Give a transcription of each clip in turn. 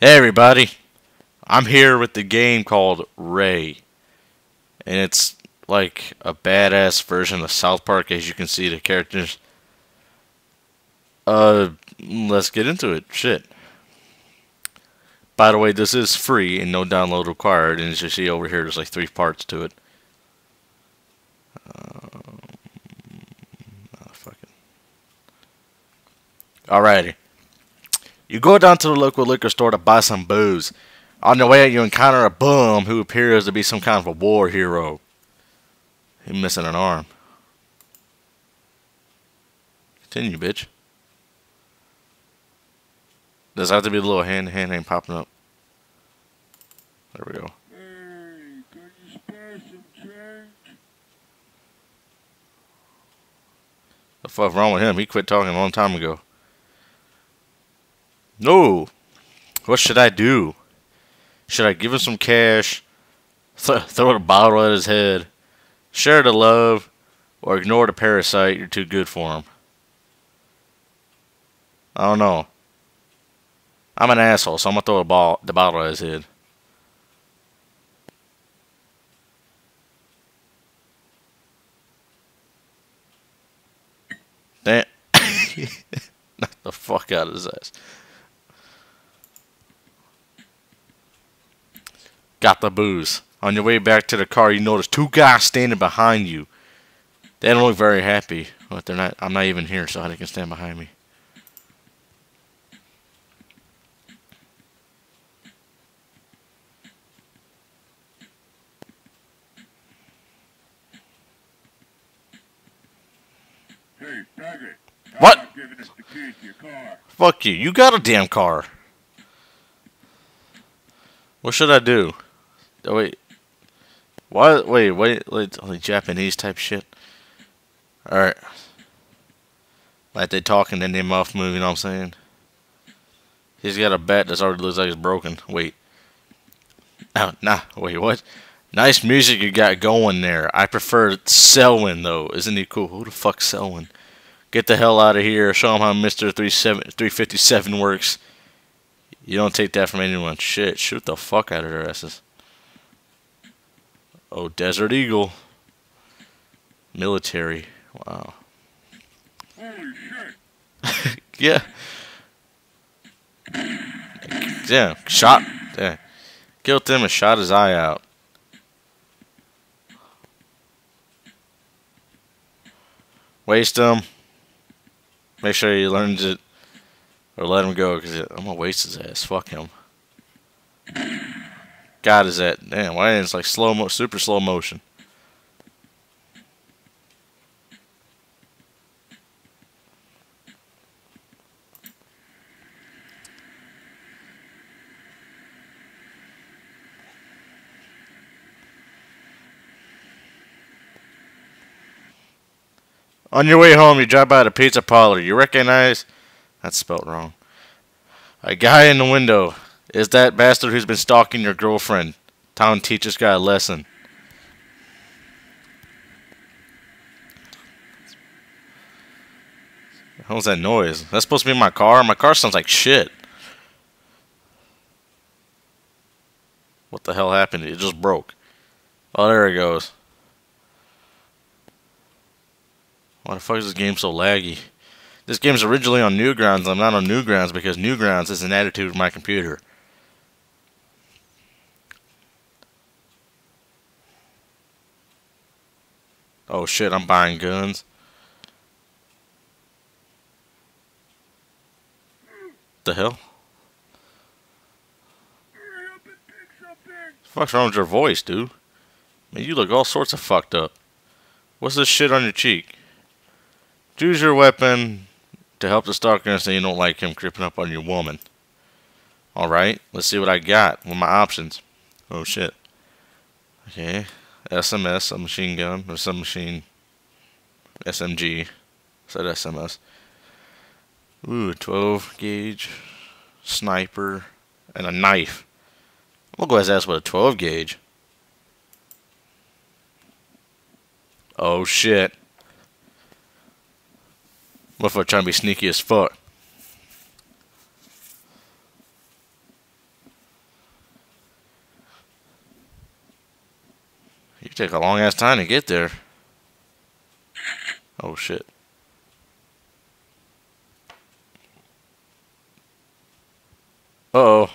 Hey everybody, I'm here with the game called Ray, and it's like a badass version of South Park, as you can see the characters. Let's get into it, shit. By the way, this is free and no download required, and as you see over here, there's like three parts to it. Alrighty. You go down to the local liquor store to buy some booze. On the way out, you encounter a bum who appears to be some kind of a war hero. He's missing an arm. Continue, bitch. Does that have to be the little hand ain't popping up? There we go. Hey, can you spare some change? The fuck wrong with him? He quit talking a long time ago. No. What should I do? Should I give him some cash, throw a bottle at his head, share the love, or ignore the parasite? You're too good for him. I don't know. I'm an asshole, so I'm going to throw the bottle at his head. Damn. Knock the fuck out of his ass. Got the booze. On your way back to the car, you notice two guys standing behind you. They don't look very happy, but they're not. I'm not even here, so they can stand behind me. Hey, faggot! What? Giving us the key to your car. Fuck you! You got a damn car. What should I do? Oh, wait. Why? Wait. Like Japanese type shit. All right. Like they talking, then they mouth moving. You know what I'm saying? He's got a bat that's already looks like it's broken. Wait. Oh, nah. Wait. What? Nice music you got going there. I prefer Selwyn though. Isn't he cool? Who the fuck's Selwyn? Get the hell out of here. Show him how Mr. 357 works. You don't take that from anyone. Shit. Shoot the fuck out of their asses. Oh, Desert Eagle. Military. Wow. Holy shit. Yeah. Damn. Shot. Damn. Killed him and shot his eye out. Waste him. Make sure he learns it. Or let him go, because I'm going to waste his ass. Fuck him. God, is that... Damn, why is it like super slow motion? On your way home, you drive by the pizza parlor. You recognize... That's spelled wrong. A guy in the window is that bastard who's been stalking your girlfriend. Time to teach this guy a lesson. What was that noise? That's supposed to be my car? My car sounds like shit. What the hell happened? It just broke. Oh, there it goes. Why the fuck is this game so laggy? This game's originally on Newgrounds. I'm not on Newgrounds because Newgrounds is an attitude of my computer. Oh shit, I'm buying guns. The hell? Hurry up and pick something. The fuck's wrong with your voice, dude? Man, you look all sorts of fucked up. What's this shit on your cheek? Choose your weapon. To help the stalker and say you don't like him creeping up on your woman. Alright, let's see what I got with my options. Oh shit. Okay. SMS, submachine gun, or submachine SMG. I said SMS. Ooh, 12 gauge, sniper, and a knife. We'll go his ass with a 12 gauge. Oh shit. Motherfucker trying to be sneaky as fuck. Take a long ass time to get there. Oh shit. Uh-oh.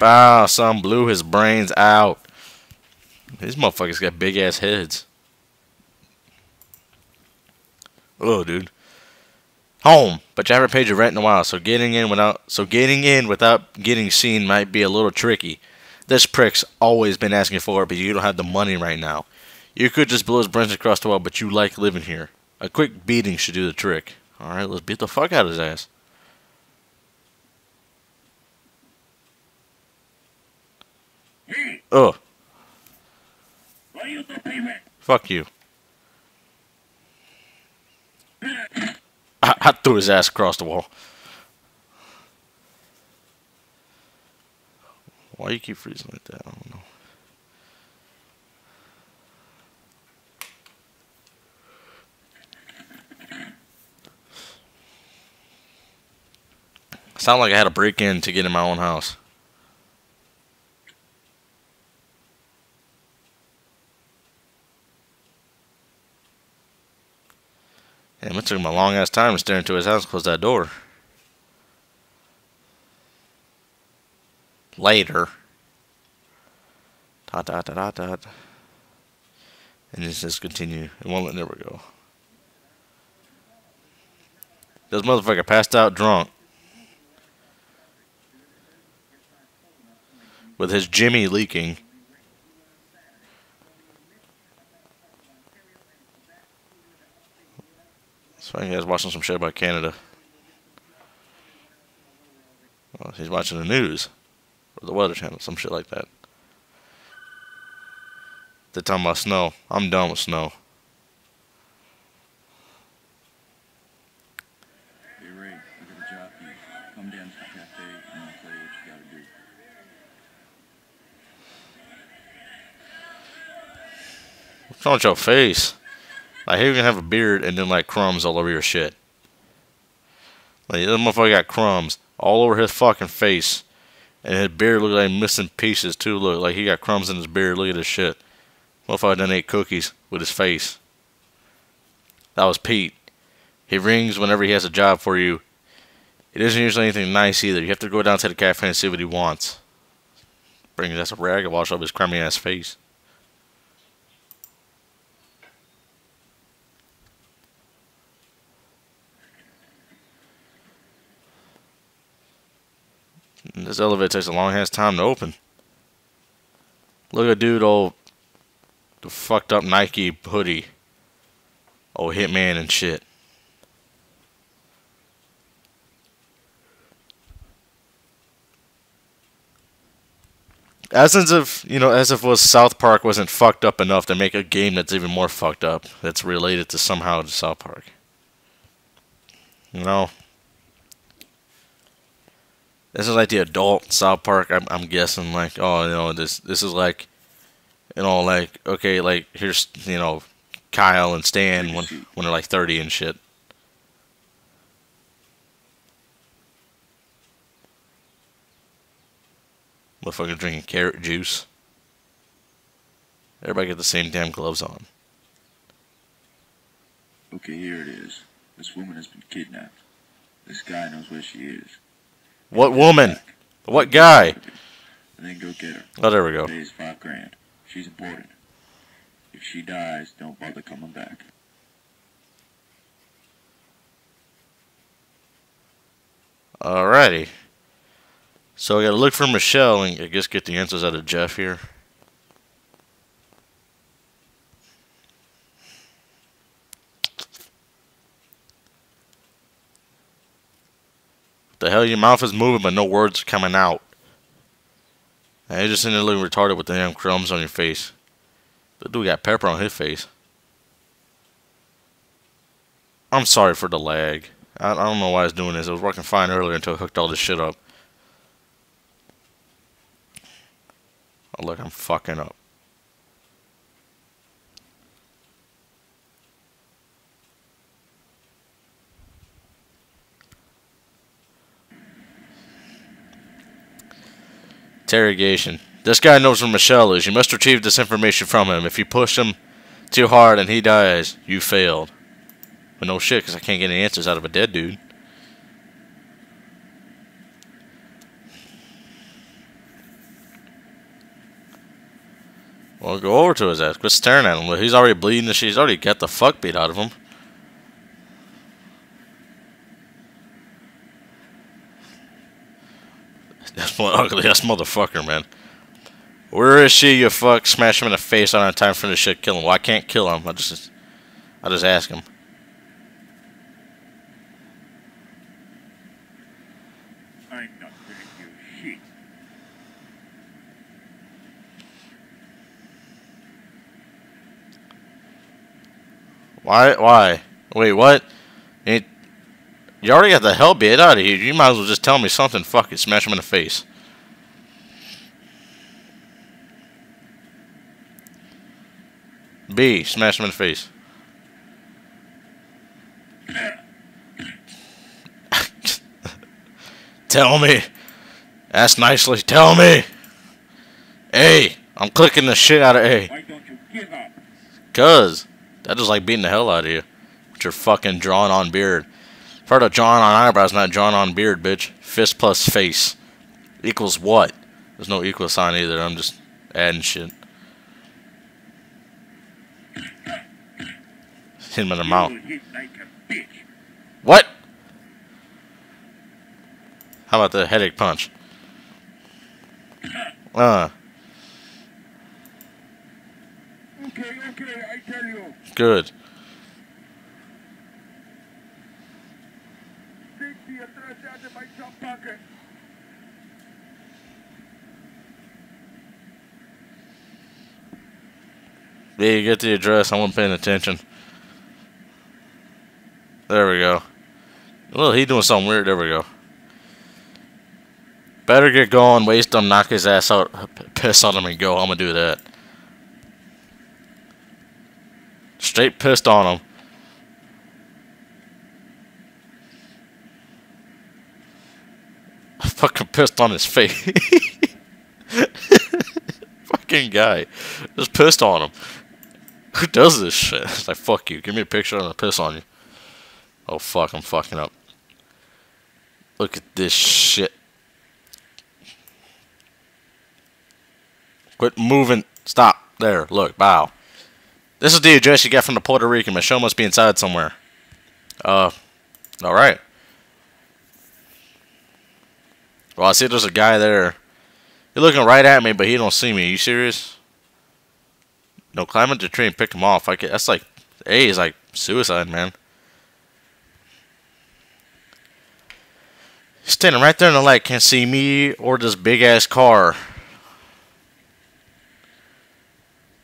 Wow, son blew his brains out. These motherfuckers got big ass heads. Oh, dude. Home, but you haven't paid your rent in a while, so getting in without getting seen might be a little tricky. This prick's always been asking for it, but you don't have the money right now. You could just blow his brains across the wall, but you like living here. A quick beating should do the trick. All right, let's beat the fuck out of his ass. Ugh. Fuck you. I threw his ass across the wall. Why do you keep freezing like that? I don't know. Sound like I had to break in to get in my own house. Damn, it took him a long ass time to stare into his house and close that door. Later. Dot dot dot dot dot. And just continue. It won't let never go. This motherfucker passed out drunk. With his Jimmy leaking. I think he was watching some shit about Canada. Well, he's watching the news. Or the Weather Channel. Some shit like that. They're talking about snow. I'm done with snow. Hey, Ray. I got a job for you. Come down to the cafe and I'll tell you what you gotta do. What's wrong with your face? Like, here you can have a beard and then, like, crumbs all over your shit. Like, this motherfucker got crumbs all over his fucking face. And his beard looked like missing pieces, too. Look, like, he got crumbs in his beard. Look at this shit. Motherfucker done ate cookies with his face. That was Pete. He rings whenever he has a job for you. It isn't usually anything nice, either. You have to go down to the cafe and see what he wants. Bring his ass a rag and wash up his crummy-ass face. This elevator takes a long ass time to open. Look at dude, old the fucked up Nike hoodie. Oh, hitman and shit. As if was South Park wasn't fucked up enough to make a game that's even more fucked up that's related to somehow to South Park. You know. This is like the adult South Park. I'm guessing, like, oh, you know, this is like, you know, like, okay, like, here's, you know, Kyle and Stan when they're like 30 and shit. Motherfucker drinking carrot juice. Everybody got the same damn gloves on. Okay, here it is. This woman has been kidnapped. This guy knows where she is. What woman? What guy? And then go get her. Oh, there we go. Pays $5 grand. She's important. If she dies, don't bother coming back. Alrighty. So we gotta look for Michelle and I guess get the answers out of Jeff here. The hell, your mouth is moving, but no words are coming out. You're just sitting there looking retarded with the damn crumbs on your face. The dude got pepper on his face. I'm sorry for the lag. I don't know why it's doing this. It was working fine earlier until I hooked all this shit up. Oh, look, I'm fucking up. Interrogation. This guy knows where Michelle is. You must retrieve this information from him. If you push him too hard and he dies, you failed. But no shit, because I can't get any answers out of a dead dude. Well, go over to his ass. Quit staring at him. He's already bleeding and she's already got the fuck beat out of him. That's one ugly ass motherfucker, man. Where is she, you fuck? Smash him in the face. I don't have time for this shit. Kill him. Well, I can't kill him. I just ask him. I'm not gonna do shit. Why? Wait, what? You already got the hell bit out of here. You might as well just tell me something. Fuck it. Smash him in the face. B. Smash him in the face. Tell me. Ask nicely. Tell me. A. I'm clicking the shit out of A. Why don't you give up? 'Cause that is like beating the hell out of you with your fucking drawn on beard. Part of drawn on eyebrows, not drawn on beard, bitch. Fist plus face equals what? There's no equal sign either. I'm just adding shit. Hit him in the mouth. Like what? How about the headache punch? Okay, I tell you. Good. Yeah, you get the address. I wasn't paying attention. There we go. Well, he doing something weird. There we go. Better get going. Waste him. Knock his ass out. Piss on him and go. I'm gonna do that. Straight pissed on him. I fucking pissed on his face. Fucking guy. Just pissed on him. Who does this shit? It's like, fuck you. Give me a picture and I'll piss on you. Oh, fuck. I'm fucking up. Look at this shit. Quit moving. Stop. There. Look. Bow. This is the address you got from the Puerto Rican. Michelle must be inside somewhere. Alright. Well, I see there's a guy there. He's looking right at me, but he don't see me. Are you serious? No, climb into the tree and pick him off. That's like... A is like suicide, man. Standing right there in the light. Can't see me or this big-ass car.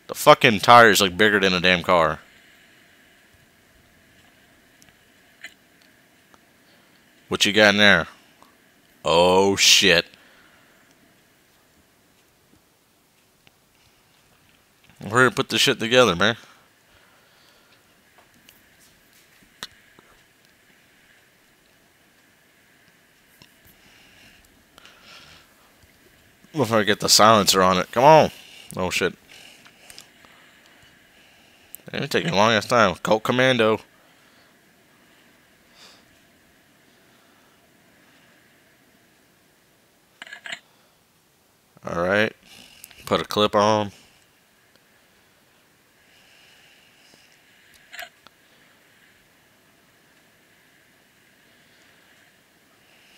The fucking tires look bigger than a damn car. What you got in there? Oh, shit. We're here to put this shit together, man. What if I get the silencer on it? Come on. Oh, shit. It's taking a long ass time. Colt Commando. Alright, put a clip on.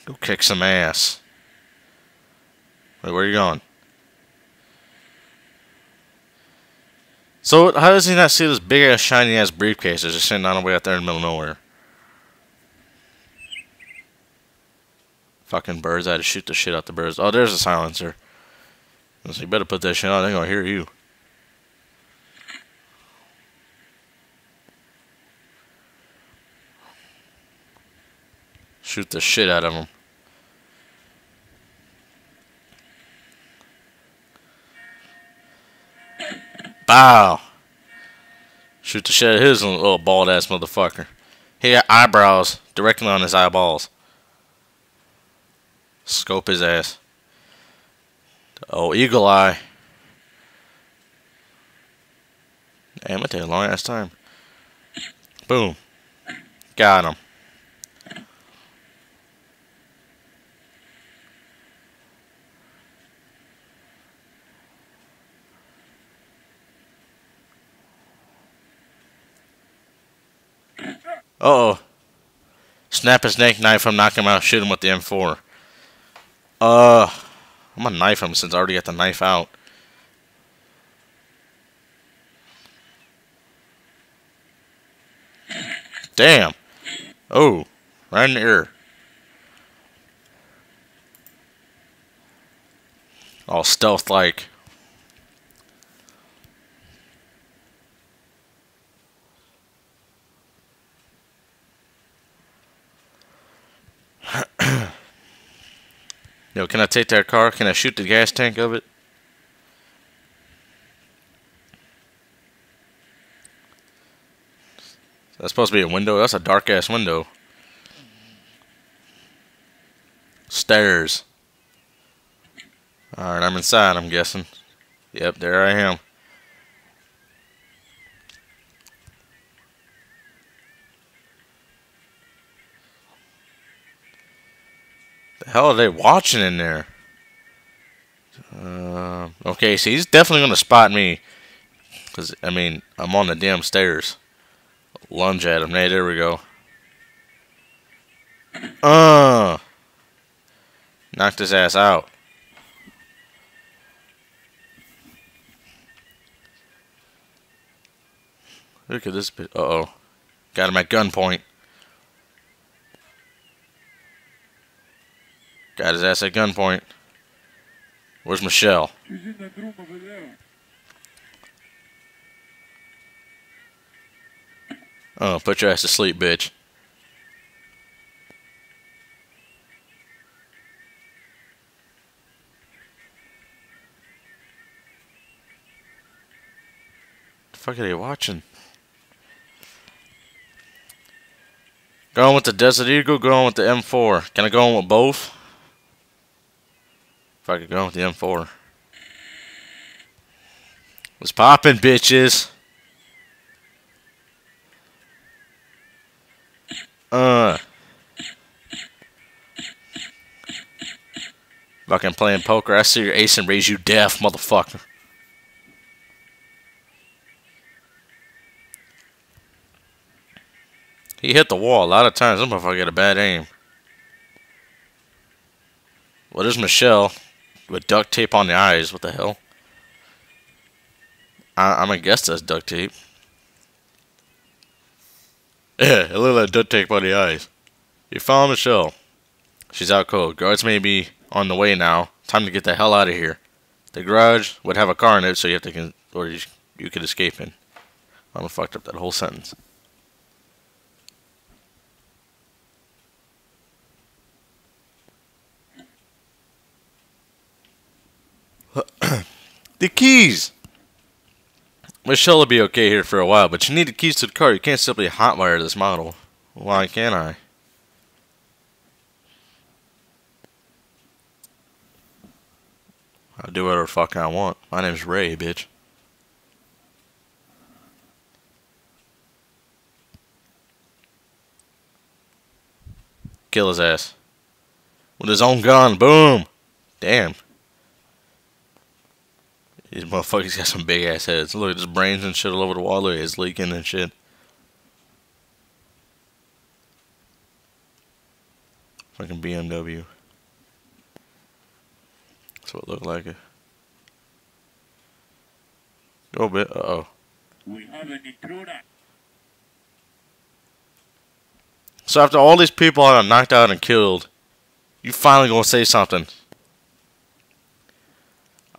Go kick some ass. Wait, where are you going? So, how does he not see this big ass, shiny ass briefcase that's just sitting on the way out there in the middle of nowhere? Fucking birds, I had to shoot the shit out the birds. Oh, there's a silencer. So you better put that shit on. They're gonna hear you. Shoot the shit out of them. Bow. Shoot the shit out of his little bald ass motherfucker. He got eyebrows directly on his eyeballs. Scope his ass. Oh, Eagle Eye. Damn, it took a long ass time. Boom. Got him. Uh-oh. Snap his neck, knife him, knock him out, shoot him with the M4. I'm gonna knife him since I already got the knife out. Damn. Oh. Right in the ear. All stealth-like. Yo, can I take that car? Can I shoot the gas tank of it? That's supposed to be a window. That's a dark ass window. Stairs. Alright, I'm inside, I'm guessing. Yep, there I am. The hell are they watching in there? Okay, so he's definitely gonna spot me, cause I mean I'm on the damn stairs. Lunge at him. Hey, there we go. Knocked his ass out. Look at this bit. Uh-oh, got him at gunpoint. Got his ass at gunpoint. Where's Michelle? Oh, put your ass to sleep, bitch. The fuck are they watching? Going with the Desert Eagle, going with the M4. Can I go on with both? If I could go with the M4. What's poppin', bitches? Fucking playing poker. I see your ace and raise you deaf, motherfucker. He hit the wall a lot of times. I'm gonna get a bad aim. Well, there's Michelle. With duct tape on the eyes, what the hell? I'm gonna guess that's duct tape. Yeah, a little duct tape on the eyes. You found Michelle. She's out cold. Guards may be on the way now. Time to get the hell out of here. The garage would have a car in it, so you have to, or you could escape in. I done fucked up that whole sentence. The keys! Michelle will be okay here for a while, but you need the keys to the car. You can't simply hotwire this model. Why can't I? I'll do whatever the fuck I want. My name's Ray, bitch. Kill his ass. With his own gun. Boom! Damn. These motherfuckers got some big ass heads. Look, there's brains and shit all over the wall. Look, it's leaking and shit. Fucking BMW. That's what it looked like. Go a bit. Uh-oh. We have an intruder. So after all these people are knocked out and killed, you finally gonna say something.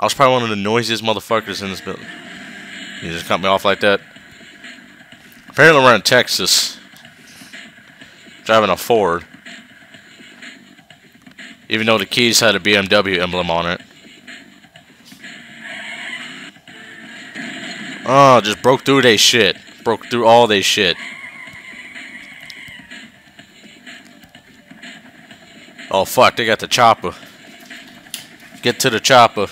I was probably one of the noisiest motherfuckers in this building. You just cut me off like that. Apparently we're in Texas. Driving a Ford. Even though the keys had a BMW emblem on it. Oh, just broke through they shit. Broke through all they shit. Oh fuck, they got the chopper. Get to the chopper.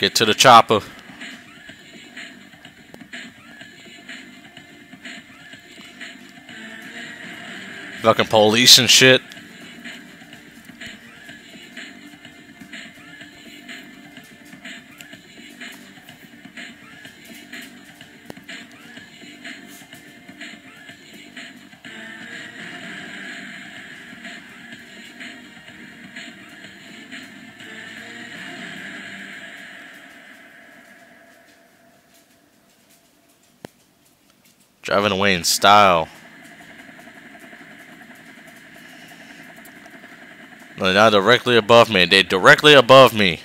Get to the chopper. Fucking police and shit. Driving away in style. They're now directly above me. They're directly above me.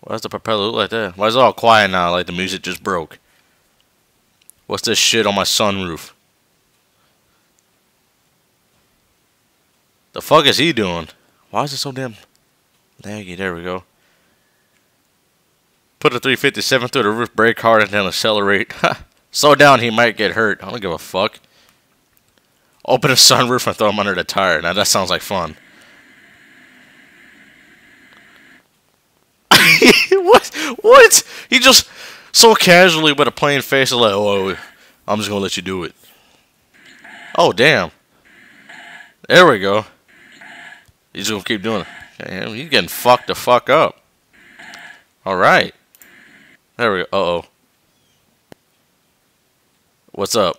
Why does the propeller look like that? Why is it all quiet now like the music just broke? What's this shit on my sunroof? The fuck is he doing? Why is it so damn laggy? There we go. Put a 357 through the roof, brake hard, and then accelerate. Slow down, he might get hurt. I don't give a fuck. Open a sunroof and throw him under the tire. Now that sounds like fun. What? What? He just so casually with a plain face, like, oh, I'm just gonna let you do it. Oh damn. There we go. He's gonna keep doing it. Damn, he's getting fucked the fuck up. All right. There we go. Uh-oh. What's up?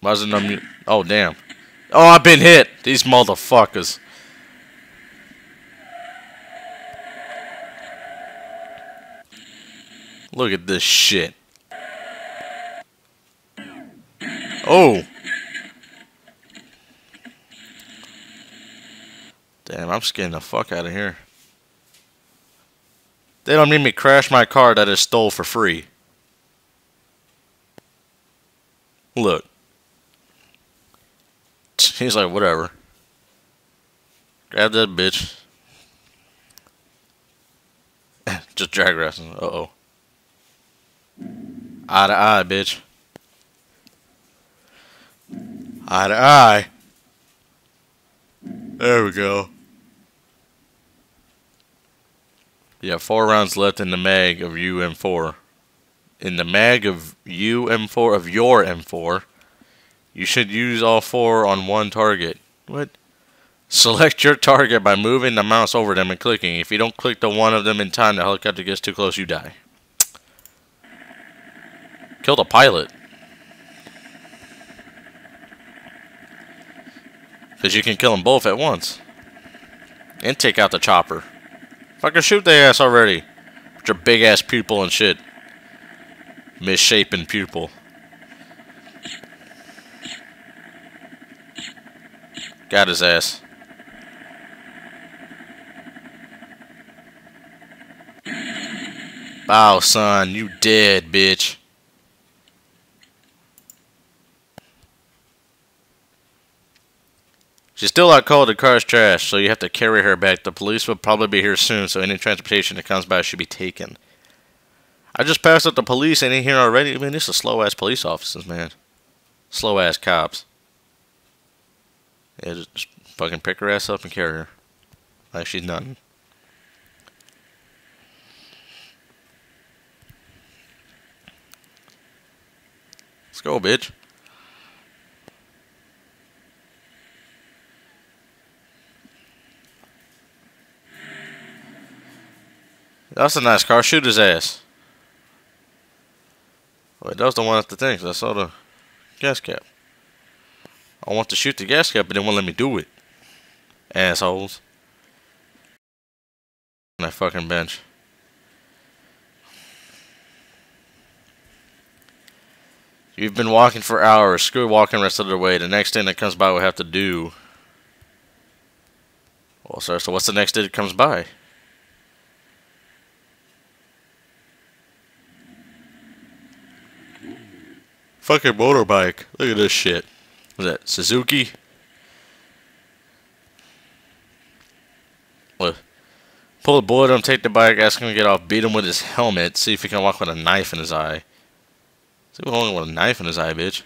Why is it no mute? Oh, damn. Oh, I've been hit. These motherfuckers. Look at this shit. Oh. Damn, I'm scared the fuck out of here. They don't need me to crash my car that I stole for free. Look. He's like, whatever. Grab that bitch. Just drag wrestling. Uh-oh. Eye to eye, bitch. Eye to eye. There we go. Yeah, 4 rounds left in the mag of UM4. In the mag of UM4, of your M4, you should use all 4 on one target. What? Select your target by moving the mouse over them and clicking. If you don't click the one of them in time, the helicopter gets too close, you die. Kill the pilot. Because you can kill them both at once. And take out the chopper. Fucking shoot their ass already. With your big ass pupil and shit. Misshapen pupil. Got his ass. Bow, son. You dead, bitch. She's still out cold. The car's trash, so you have to carry her back. The police will probably be here soon, so any transportation that comes by should be taken. I just passed up the police. Ain't here already. I mean, this is slow-ass police officers, man. Slow-ass cops. Yeah, just fucking pick her ass up and carry her. Like she's nothing. Let's go, bitch. That's a nice car. Shoot his ass. Wait, that was the one at the thing, because I saw the gas cap. I want to shoot the gas cap, but they won't let me do it. Assholes. On that fucking bench. You've been walking for hours. Screw walking the rest of the way. The next thing that comes by will have to do. Well, sir, so what's the next thing that comes by? Fucking motorbike. Look at this shit. What's that? Suzuki? What? Pull a bullet on him, take the bike, ask him to get off, beat him with his helmet, see if he can walk with a knife in his eye. See if he can walk with a knife in his eye, bitch.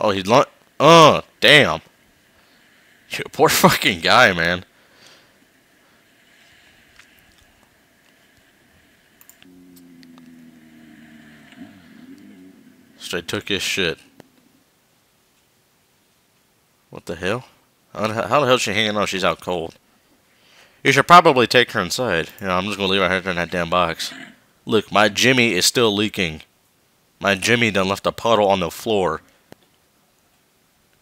Oh, he's damn. Poor fucking guy, man. Straight took his shit. What the hell? How the hell is she hanging on? She's out cold. You should probably take her inside. You know, I'm just gonna leave her in that damn box. Look, my Jimmy is still leaking. My Jimmy done left a puddle on the floor.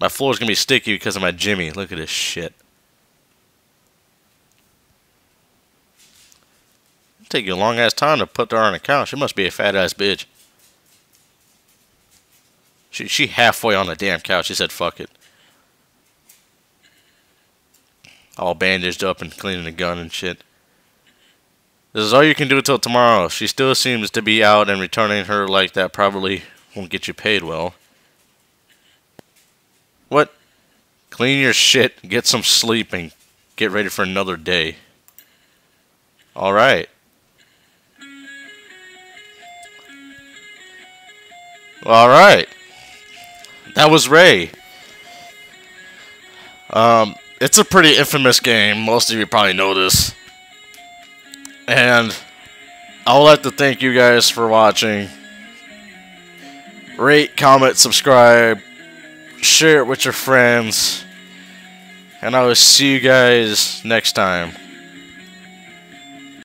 My floor's gonna be sticky because of my Jimmy. Look at this shit. It'll take you a long ass time to put her on the couch. She must be a fat ass bitch. She halfway on the damn couch. She said, "Fuck it." All bandaged up and cleaning the gun and shit. This is all you can do till tomorrow. She still seems to be out, and returning her like that probably won't get you paid well. What? Clean your shit, get some sleep, and get ready for another day. Alright. Alright. That was Ray. It's a pretty infamous game. Most of you probably know this. And I would like to thank you guys for watching. Rate, comment, subscribe. Share it with your friends. And I will see you guys next time.